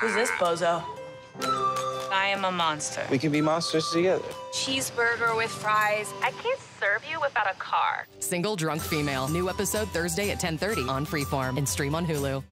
Who's this bozo? I am a monster. We can be monsters together. Cheeseburger with fries. I can't serve you without a car. Single Drunk Female. New episode Thursday at 10:30 on Freeform and stream on Hulu.